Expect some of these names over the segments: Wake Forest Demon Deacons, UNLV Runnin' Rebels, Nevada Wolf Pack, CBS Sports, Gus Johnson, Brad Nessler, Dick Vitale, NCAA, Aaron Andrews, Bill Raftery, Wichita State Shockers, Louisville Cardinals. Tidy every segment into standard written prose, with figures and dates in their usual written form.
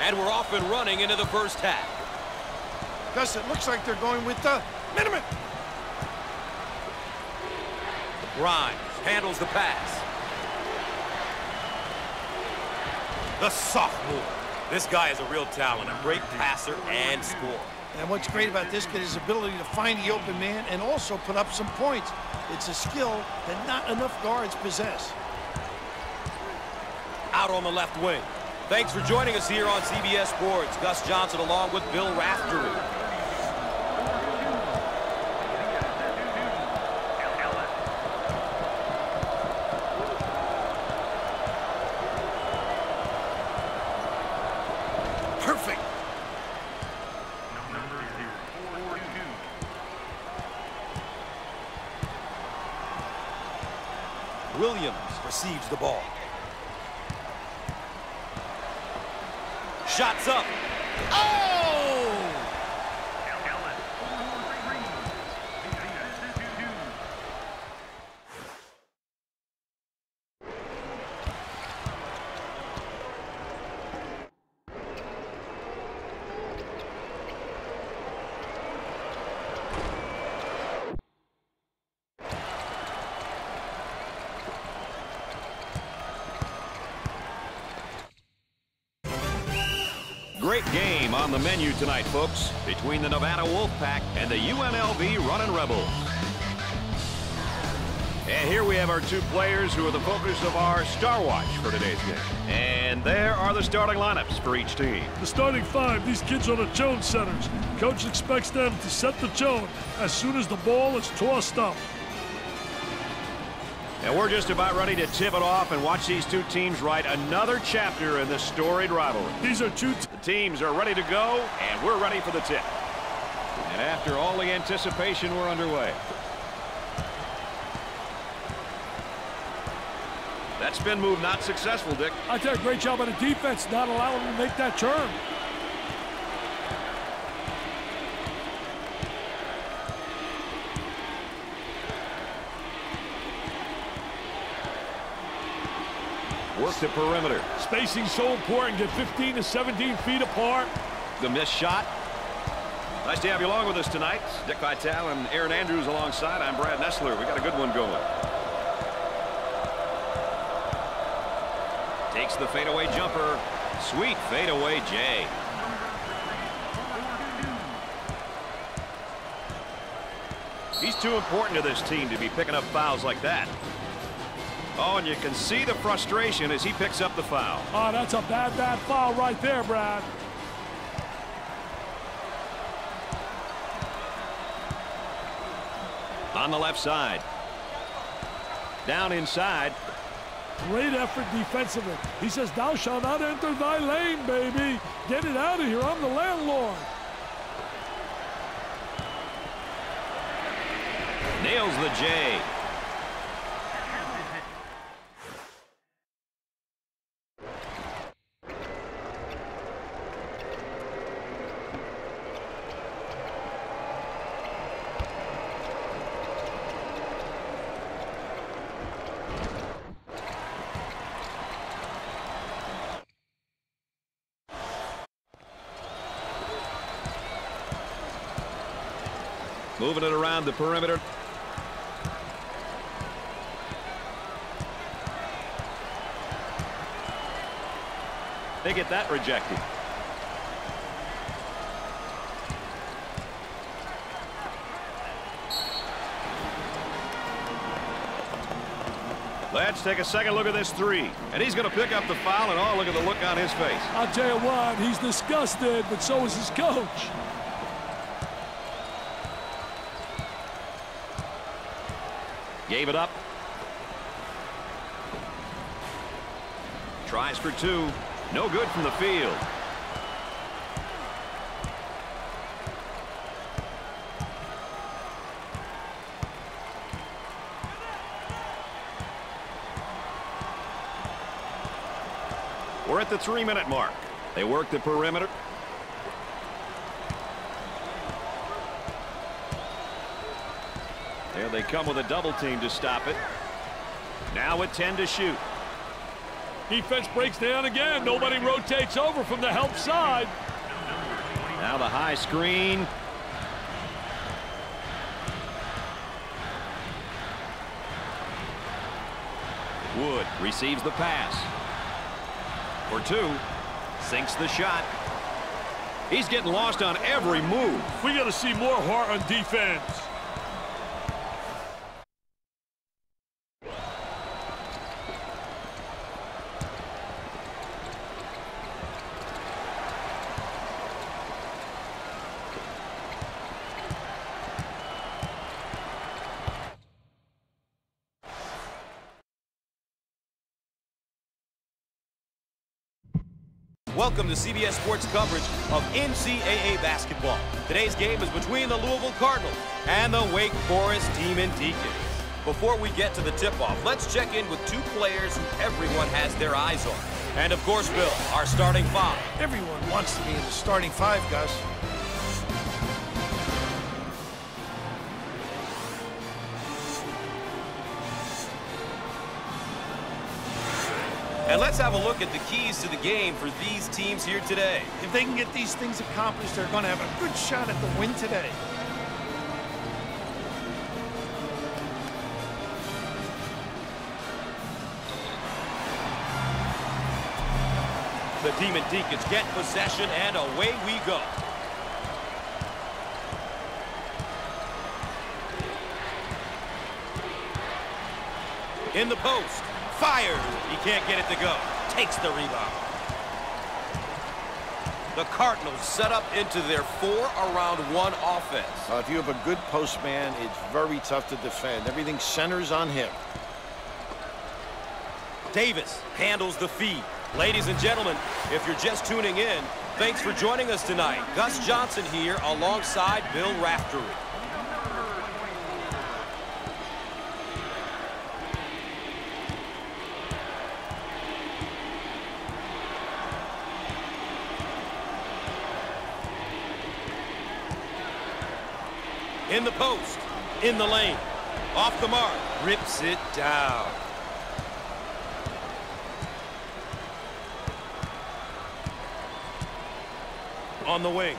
And we're off and running into the first half. Gus, it looks like they're going with the minimum. Grimes handles the pass. The sophomore. This guy is a real talent, a great passer and scorer. And what's great about this kid is his ability to find the open man and also put up some points. It's a skill that not enough guards possess. Out on the left wing. Thanks for joining us here on CBS Sports. Gus Johnson along with Bill Raftery. Perfect. Number 442. Williams receives the ball. Shots up. Oh! Great game on the menu tonight, folks, between the Nevada Wolf Pack and the UNLV Runnin' Rebels. And here we have our two players who are the focus of our star watch for today's game. And there are the starting lineups for each team. The starting five, these kids are the tone setters. Coach expects them to set the tone as soon as the ball is tossed up. And we're just about ready to tip it off and watch these two teams write another chapter in this storied rivalry. These are two teams are ready to go, and we're ready for the tip. And after all the anticipation, we're underway. That spin move not successful, Dick. I tell you, great job by the defense not allowing them to make that turn. Work the perimeter. Spacing so important. Get 15 to 17 feet apart. The missed shot. Nice to have you along with us tonight. Dick Vitale and Aaron Andrews alongside. I'm Brad Nessler. We got a good one going. Takes the fadeaway jumper. Sweet fadeaway J. He's too important to this team to be picking up fouls like that. Oh, and you can see the frustration as he picks up the foul. Oh, that's a bad, bad foul right there, Brad. On the left side. Down inside. Great effort defensively. He says, thou shalt not enter thy lane, baby. Get it out of here. I'm the landlord. Nails the J. Moving it around the perimeter. They get that rejected. Let's take a second look at this three. And he's going to pick up the foul, and oh, look at the look on his face. I'll tell you what, he's disgusted, but so is his coach. Gave it up. Tries for two. No good from the field. We're at the 3-minute mark. They work the perimeter. There they come with a double team to stop it. Now with 10 to shoot. Defense breaks down again. Nobody rotates over from the help side. Now the high screen. Wood receives the pass. For two. Sinks the shot. He's getting lost on every move. We got to see more heart on defense. Welcome to CBS Sports coverage of NCAA basketball. Today's game is between the Louisville Cardinals and the Wake Forest Demon Deacons. Before we get to the tip-off, let's check in with two players who everyone has their eyes on. And of course, Bill, our starting five. Everyone wants to be in the starting five, Gus. And let's have a look at the keys to the game for these teams here today. If they can get these things accomplished, they're going to have a good shot at the win today. The Demon Deacons get possession, and away we go. In the post. Fired. He can't get it to go. Takes the rebound. The Cardinals set up into their 4-around-1 offense. If you have a good postman, it's very tough to defend. Everything centers on him. Davis handles the feed. Ladies and gentlemen, if you're just tuning in, thanks for joining us tonight. Gus Johnson here alongside Bill Raftery. In the post, in the lane, off the mark, rips it down. On the wing.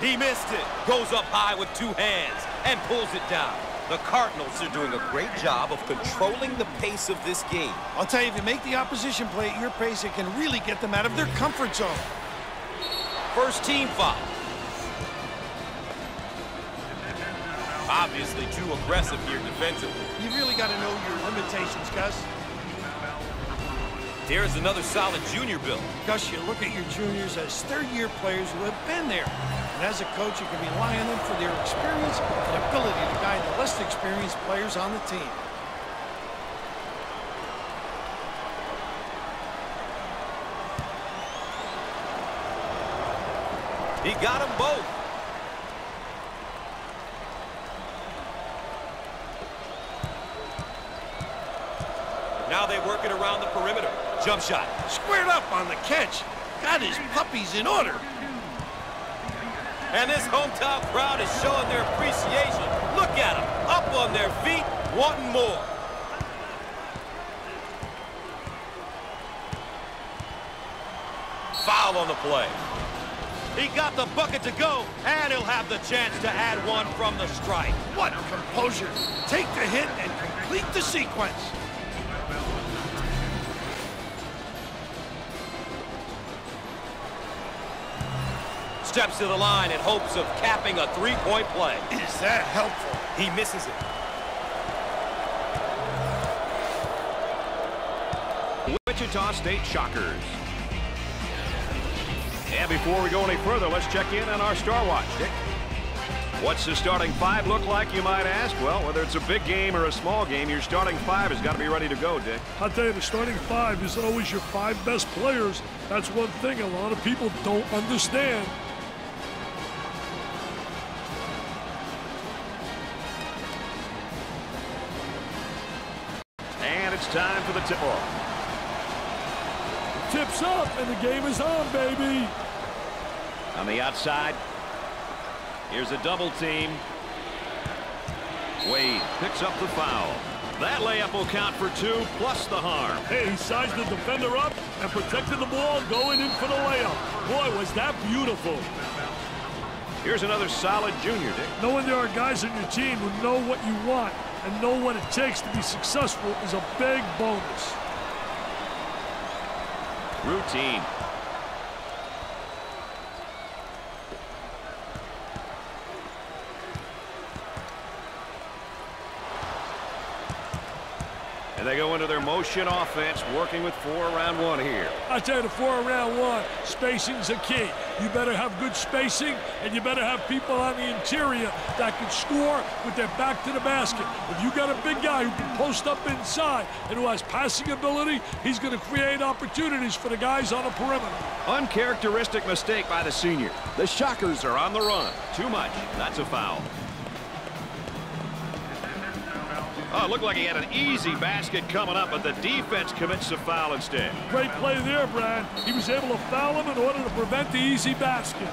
He missed it. Goes up high with two hands and pulls it down. The Cardinals are doing a great job of controlling the pace of this game. I'll tell you, if you make the opposition play at your pace, it can really get them out of their comfort zone. First team foul. Obviously too aggressive here defensively. You really got to know your limitations, Gus. There's another solid junior, Bill. Gus, you look at your juniors as third-year players who have been there. And as a coach, you can rely on them for their experience and ability to guide the less experienced players on the team. He got them both. Now they work it around the perimeter. Jump shot. Squared up on the catch. Got his puppies in order. And this hometown crowd is showing their appreciation. Look at them. Up on their feet, wanting more. Foul on the play. He got the bucket to go, and he'll have the chance to add one from the strike. What composure. Take the hit and complete the sequence. Steps to the line in hopes of capping a three-point play. Is that helpful? He misses it. Wichita State Shockers. And before we go any further, let's check in on our Star Watch. Dick, what's the starting five look like, you might ask? Well, whether it's a big game or a small game, your starting five has got to be ready to go, Dick. I'll tell you, the starting five is always your five best players. That's one thing a lot of people don't understand. And it's time for the tip-off. Tips up, and the game is on, baby. On the outside, here's a double team. Wade picks up the foul. That layup will count for two, plus the harm. Hey, he sized the defender up and protected the ball going in for the layup. Boy, was that beautiful. Here's another solid junior, Dick. Knowing there are guys on your team who know what you want and know what it takes to be successful is a big bonus. Routine. And they go into their motion offense, working with four around one here. I tell you, the four around one, spacing's a key. You better have good spacing, and you better have people on the interior that can score with their back to the basket. If you got a big guy who can post up inside and who has passing ability, he's going to create opportunities for the guys on the perimeter. Uncharacteristic mistake by the senior. The Shockers are on the run. Too much. That's a foul. Oh, it looked like he had an easy basket coming up, but the defense commits the foul instead. Great play there, Brad. He was able to foul him in order to prevent the easy basket.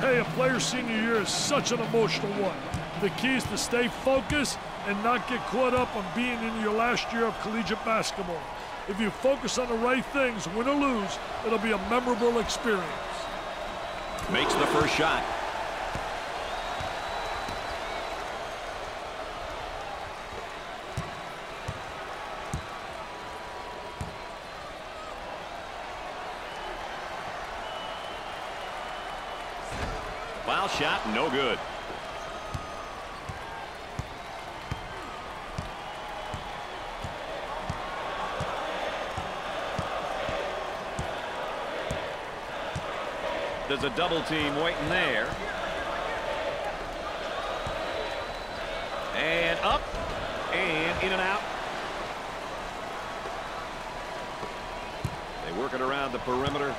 Hey, a player's senior year is such an emotional one. The key is to stay focused and not get caught up on being in your last year of collegiate basketball. If you focus on the right things, win or lose, it'll be a memorable experience. Makes the first shot. Foul shot, no good. There's a double team waiting there. And up, and in and out. They work it around the perimeter.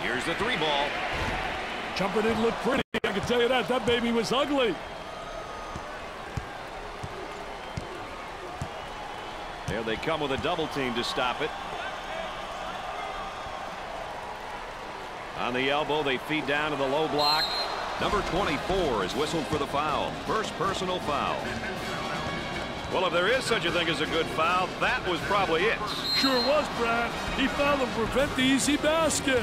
Here's the three ball. Jumper didn't look pretty, I can tell you that. That baby was ugly. There they come with a double team to stop it. On the elbow, they feed down to the low block. Number 24 is whistled for the foul. First personal foul. Well, if there is such a thing as a good foul, that was probably it. Sure was, Brad. He fouled him to prevent the easy basket.